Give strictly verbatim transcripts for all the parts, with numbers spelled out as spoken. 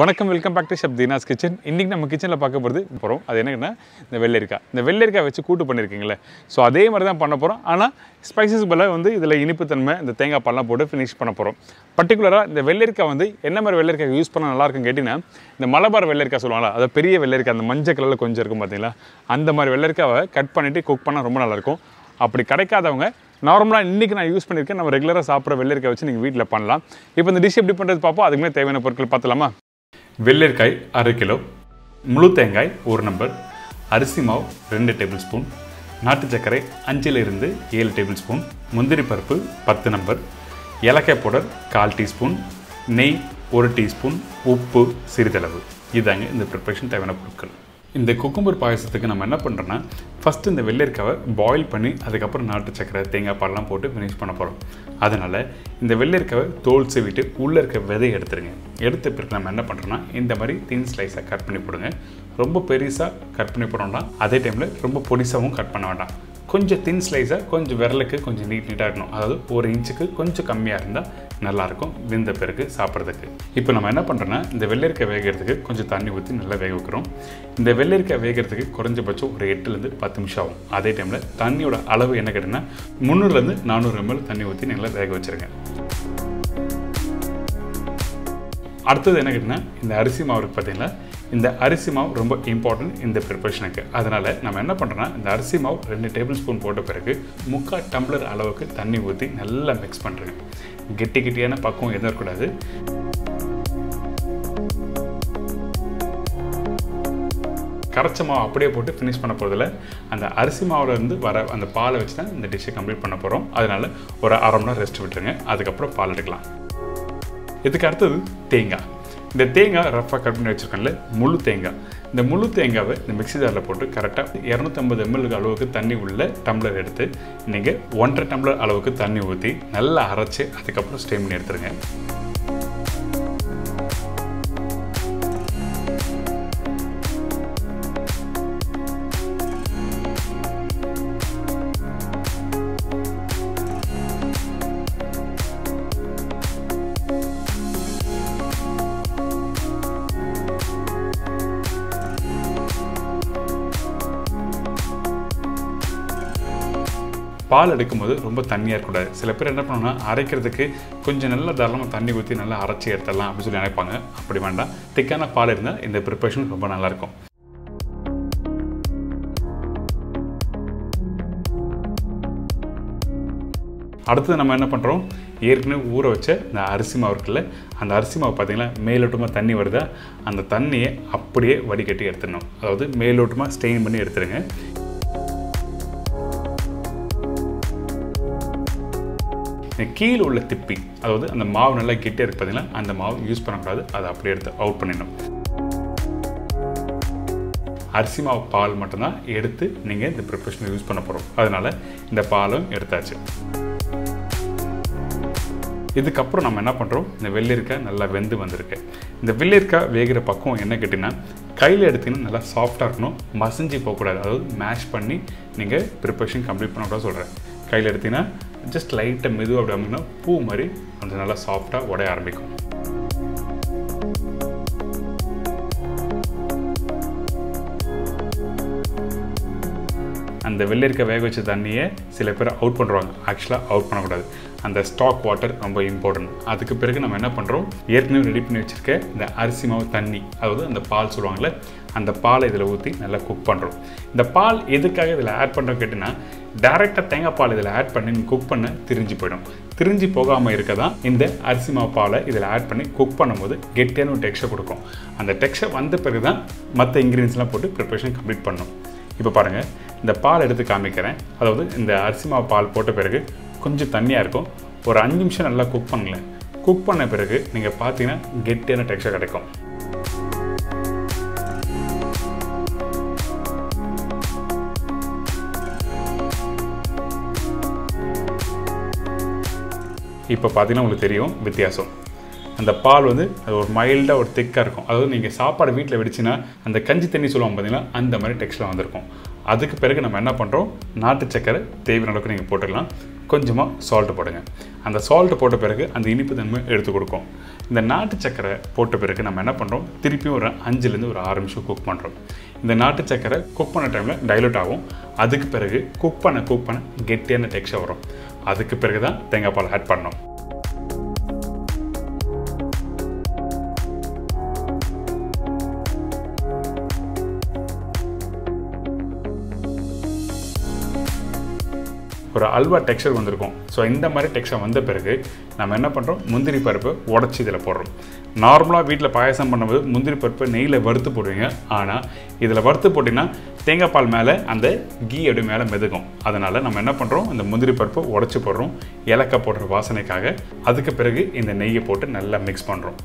Welcome, welcome back to Chef Deena's Kitchen. Today, we are going to talk about the kitchen. That's the Vellirai. The Vellirai is cooked. So, that's what we are going to do. But, spices are going to be finished. Particularly, the Vellirai, what we use is the Malabar Vellirai. It's a big Vellirai. It's a Vellirai. It's cut and cook it. அப்படி கிடைக்காதவங்க நார்மலா இன்னைக்கு நான் use பண்ணிருக்கேன் நம்ம ரெகுலரா சாப்பிற வெள்ளரிக்காய் வச்சு நீங்க வீட்ல பண்ணலாம். இப்போ இந்த டிஷ் எப்படி பண்றது பாப்போம். அதுக்கு மேல தேவையான பொருட்கள் பார்த்தலாமா. வெள்ளரிக்காய் அரை கிலோ, முழுதேங்காய் ஒரு நம்பர், அரிசிமாவு ரெண்டு டேபிள்ஸ்பூன், நாட்டு சக்கரை அஞ்சிலிருந்து ஏழு டேபிள்ஸ்பூன், முந்திரி பருப்பு பத்து நம்பர், ஏலக்காய் பவுடர் கால் டீஸ்பூன், நெய் ஒரு டீஸ்பூன், உப்பு சிறிதளவு. இதாங்க இந்த ப்ரிபரேஷன் தேவையான பொருட்கள். In the cucumber பாயசத்துக்கு நம்ம என்ன பண்றோம்னா first இந்த வெள்ளரிக்காயை boil பண்ணி அதுக்கு அப்புறம் நாட்டு சக்கரை தேங்காய் பால்லாம் போட்டு finish பண்ண போறோம். அதனால இந்த வெள்ளரிக்காயை தோல் சீவிட்டு உள்ள இருக்க விதையை எடுத்துருங்க. எடுத்த பிறகு நம்ம என்ன பண்றோம்னா இந்த மாதிரி thin slice ஆ கட் பண்ணி போடுங்க. ரொம்ப பெரியசா கட் பண்ணி போறோம்னா அதே டைம்ல ரொம்ப பொடிசாவும் கட் பண்ண வேண்டாம். கொஞ்சம் thin slice ஆ கொஞ்சம் விரலுக்கு கொஞ்சம் நீட் நீட்டா இருக்கணும். அதாவது ஒரு இன்ச்சுக்கு கொஞ்சம் கம்மியா இருந்தா நல்லா இருக்கும் வெந்த பிறகு சாப்பிறதுக்கு. இப்போ நம்ம என்ன பண்றோம்னா இந்த வெள்ளரிக்காய் வேகிறதுக்கு கொஞ்சம் தண்ணி ஊத்தி நல்லா வேக வைக்கிறோம். இந்த வெள்ளரிக்காய் வேகிறதுக்கு குறஞ்சபட்சம் ஒரு எட்டுல இருந்து பத்து நிமிஷம் ஆகும். அதே டைம்ல தண்ணியோட அளவு என்ன கேட்டீங்கன்னா முந்நூறுல இருந்து நானூறு எம் எல் தண்ணி ஊத்தி நல்லா வேக வச்சிருங்க. அடுத்து என்ன கேட்டீங்கன்னா இந்த அரிசி மாவு பார்த்தீங்களா இந்த அரிசி மாவு ரொம்ப இம்பார்ட்டன்ட் இந்த ப்ரிபரேஷனுக்கு. அதனால நம்ம என்ன பண்றோம்னா இந்த அரிசி மாவு ரெண்டு டேபிள்ஸ்பூன் போட்ட பிறகு முக்கால் டம்ளர் அளவுக்கு தண்ணி ஊத்தி நல்லா மிக்ஸ் பண்றேன். கெட்டி கெட்டியான பக்கம் எதுவும் இருக்கக்கூடாது. கரைச்ச மாவு அப்படியே போட்டு finish பண்ண போறதுல அந்த அரிசி மாவுல இருந்து வர அந்த பாலை வச்சு தான் இந்த டிஷ் கம்ப்ளீட் பண்ண போறோம். அதனால ஒரு அரை மணி நேரம் ரெஸ்ட் விட்டுருங்க. அதுக்கு அப்புறம் பால் எடுக்கலாம். இதுக்கு அடுத்தது தேங்காய். இந்த தேங்காய் ரஃபா கட் பண்ணி வச்சிருக்கேன்ல முழு தேங்காய். இந்த முழு தேங்காவை இந்த மிக்ஸி ஜார்ல போட்டு கரெக்ட்டா இருநூற்று ஐம்பது எம் எல் அளவுக்கு தண்ணி உள்ள டம்ளர் எடுத்து நீங்க ஒன்றரை டம்ளர் அளவுக்கு தண்ணி ஊத்தி நல்லா அரைச்சு அதுக்கு அப்புறம் ஸ்டீம் பண்ணி எடுத்துருங்க. பால் எடுக்கும்போது ரொம்ப தண்ணியா இருக்க கூடாது. சில பேர் என்ன பண்ணுவாங்கன்னா அரைக்கிறதுக்கு கொஞ்சம் நல்ல தாராளமா தண்ணி ஊத்தி நல்லா அரைச்சி எடுத்துடலாம் அப்படி சொல்லி நினைப்பாங்க. அப்படி வேண்டாம். திக்கான பால் இருந்தா இந்த ப்ரிபரேஷன் ரொம்ப நல்லா இருக்கும். அடுத்து நம்ம என்ன பண்றோம் ஏற்கனவே ஊற வச்ச இந்த அரிசி மாவு இருக்குல்ல அந்த அரிசி மாவு பாத்தீங்களா மேலோட்டமா தண்ணி வருதா அந்த தண்ணியை அப்படியே வடிகட்டி எடுத்துடணும். அதாவது மேலோட்டமா ஸ்டெயின் பண்ணி எடுத்துருங்க. கீழே உள்ள திப்பி அதாவது அந்த மாவு நல்லா கெட்டியா இருக்கு பாத்தீங்களா அந்த மாவு யூஸ் பண்ணக்கூடாது. அதை அப்படியே எடுத்து அவுட் பண்ணிடணும். அரிசி மாவு பால் மட்டும்தான் எடுத்து நீங்க இந்த ப்ரிப்ரேஷன் யூஸ் பண்ண போறோம். அதனால இந்த பாலும் எடுத்தாச்சு. இதுக்கப்புறம் நம்ம என்ன பண்றோம் இந்த வெள்ளரிக்காய் நல்லா வெந்து வந்திருக்கு. இந்த வெள்ளரிக்காய் வேகிற பக்கம் என்ன கேட்டீங்கன்னா கையில் எடுத்தீங்கன்னா நல்லா சாஃப்டா இருக்கணும். மசிஞ்சு போகக்கூடாது. அதாவது மேஷ் பண்ணி நீங்க ப்ரிப்ரேஷன் கம்ப்ளீட் பண்ணக்கூடாது சொல்றேன். கையில் எடுத்தீங்கன்னா ஜஸ்ட் லைட்டாக மெதுவாக அப்படி அப்படின்னா பூ மாதிரி கொஞ்சம் நல்லா சாஃப்டாக உடைய ஆரம்பிக்கும். அந்த வெள்ளரிக்காய் வேக வச்ச தண்ணியை சில பேர் அவுட் பண்ணுறாங்க. ஆக்சுவலாக அவுட் பண்ணக்கூடாது. அந்த ஸ்டாக் வாட்டர் ரொம்ப இம்பார்ட்டன்ட். அதுக்கு பிறகு நம்ம என்ன பண்ணுறோம் ஏற்கனவே ரெடி பண்ணி வச்சிருக்க இந்த அரிசி மாவு தண்ணி அதாவது அந்த பால் சொல்லுவாங்கள்ல அந்த பாலை இதில் ஊற்றி நல்லா குக் பண்ணுறோம். இந்த பால் எதுக்காக இதில் ஆட் பண்ணுறோம் கேட்டிங்கன்னா டேரெக்டாக தேங்காய் பால் இதில் ஆட் பண்ணி நீங்கள் குக் பண்ண திரிஞ்சு போயிடும். திரிஞ்சு போகாமல் இருக்க தான் இந்த அரிசி மாவு பாலை இதில் ஆட் பண்ணி குக் பண்ணும்போது கெட்டியான ஒரு டெக்ஸ்சர் கொடுக்கும். அந்த டெக்ஸ்சர் வந்த பிறகு தான் மற்ற இன்க்ரீடியன்ஸ்லாம் போட்டு ப்ரிப்ரேஷன் கம்ப்ளீட் பண்ணணும். இப்போ பாருங்கள் இந்த பால் எடுத்து காமிக்கிறேன். அதாவது இந்த அரிசி மாவு பால் போட்ட பிறகு கொஞ்சம் தண்ணியாக இருக்கும். ஒரு அஞ்சு நிமிஷம் நல்லா குக் பண்ணலாம். குக் பண்ண பிறகு நீங்கள் பார்த்தீங்கன்னா கெட்டியான டெக்ஸ்சர் கிடைக்கும். இப்போ பார்த்தீங்கன்னா உங்களுக்கு தெரியும் வித்தியாசம். அந்த பால் வந்து அது ஒரு மைல்டாக ஒரு திக்காக இருக்கும். அதாவது நீங்கள் சாப்பாடு வீட்டில் வெடிச்சுன்னா அந்த கஞ்சி தண்ணி சொல்லுவாங்க பார்த்தீங்கன்னா அந்த மாதிரி டெக்ஸ்டர் வந்திருக்கும். அதுக்கு பிறகு நம்ம என்ன பண்ணுறோம் நாட்டு சக்கரை தேவையான அளவுக்கு நீங்கள் போட்டுக்கலாம். கொஞ்சமாக சால்ட் போடுங்க. அந்த சால்ட் போட்ட பிறகு அந்த இனிப்பு தன்மை எடுத்து கொடுக்கும். இந்த நாட்டு சக்கரை போட்ட பிறகு நம்ம என்ன பண்ணுறோம், திருப்பியும் ஒரு அஞ்சுலேருந்து ஒரு ஆறு நிமிஷம் குக் பண்ணுறோம். இந்த நாட்டு சக்கரை குக் பண்ண டைமில் டைலூட் ஆகும். அதுக்கு பிறகு குக் பண்ண குக் பண்ண கெட்டியான டெக்ஸ்சர் வரும். அதுக்கு பிறகு தான் தேங்காய் பால் ஆட் பண்ணணும். ஒரு அல்வா டெக்ஸ்சர் வந்திருக்கும். ஸோ இந்த மாதிரி டெக்ஸ்சர் வந்த பிறகு நம்ம என்ன பண்ணுறோம், முந்திரி பருப்பு உடச்சி இதில் போடுறோம். நார்மலாக வீட்டில் பாயசம் பண்ணும்போது முந்திரி பருப்பு நெய்யில் வறுத்து போடுவீங்க. ஆனால் இதில் வறுத்து போட்டிங்கன்னா தேங்காய் பால் மேலே அந்த கீ அப்படி மேலே மிதக்கும். அதனால் நம்ம என்ன பண்ணுறோம், இந்த முந்திரி பருப்பு உடச்சி போடுறோம் ஏலக்காய் போடுற வாசனைக்காக. அதுக்கு பிறகு இந்த நெய்யை போட்டு நல்லா மிக்ஸ் பண்ணுறோம்.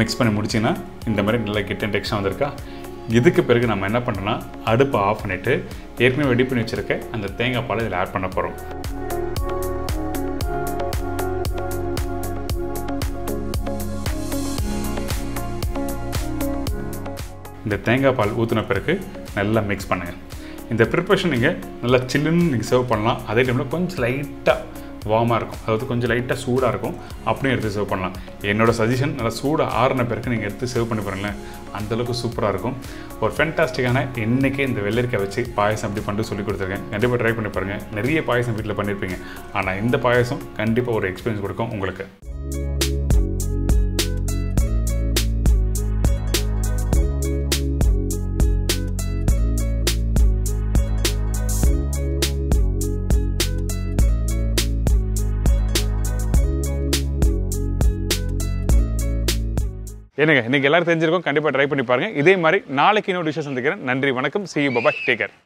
மிக்ஸ் பண்ணி முடிச்சிங்கன்னா இந்த மாதிரி நல்லா கெட்டின் டெக்ஸ்சர் வந்திருக்கா. இதுக்கு பிறகு நம்ம என்ன பண்ணோன்னா, அடுப்பை ஆஃப் பண்ணிவிட்டு ஏற்கனவே ரெடி பண்ணி வச்சுருக்க அந்த தேங்காய் பால் இதில் ஆட் பண்ண போகிறோம். இந்த தேங்காய் பால் ஊற்றின பிறகு நல்லா மிக்ஸ் பண்ணுங்கள். இந்த ப்ரிப்ரேஷன் நீங்கள் நல்லா சில்லுன்னு நீங்கள் சர்வ் பண்ணலாம். அதே டைமில் கொஞ்சம் லைட்டாக வார்மாக இருக்கும், அதாவது கொஞ்சம் லைட்டாக சூடாக இருக்கும், அப்படியே எடுத்து சர்வ் பண்ணலாம். என்னோட சஜஷன், நல்லா சூடாக ஆறின பிறகு நீங்கள் எடுத்து சர்வ் பண்ணி பாருங்களேன், அந்தளவுக்கு சூப்பராக இருக்கும். ஒரு ஃபேன்டாஸ்டிக்கான இன்றைக்கி இந்த வெள்ளரிக்காய் வச்சு பாயசம் அப்படி பண்ணிட்டு சொல்லி கொடுத்துருக்கேன். கண்டிப்பாக ட்ரை பண்ணி பாருங்கள். நிறைய பாயசம் வீட்டில் பண்ணியிருப்பீங்க, ஆனால் இந்த பாயசம் கண்டிப்பாக ஒரு எக்ஸ்பீரியன்ஸ் கொடுக்கும் உங்களுக்கு. என்னங்க, இன்னைக்கு எல்லாரும் தெரிஞ்சிருக்கோம், கண்டிப்பாக ட்ரை பண்ணி பாருங்கள். இதே மாதிரி நாளைக்கு இன்னொரு டிஷ்ஷை சந்திக்கிறேன். நன்றி, வணக்கம். See you, bye bye, take care.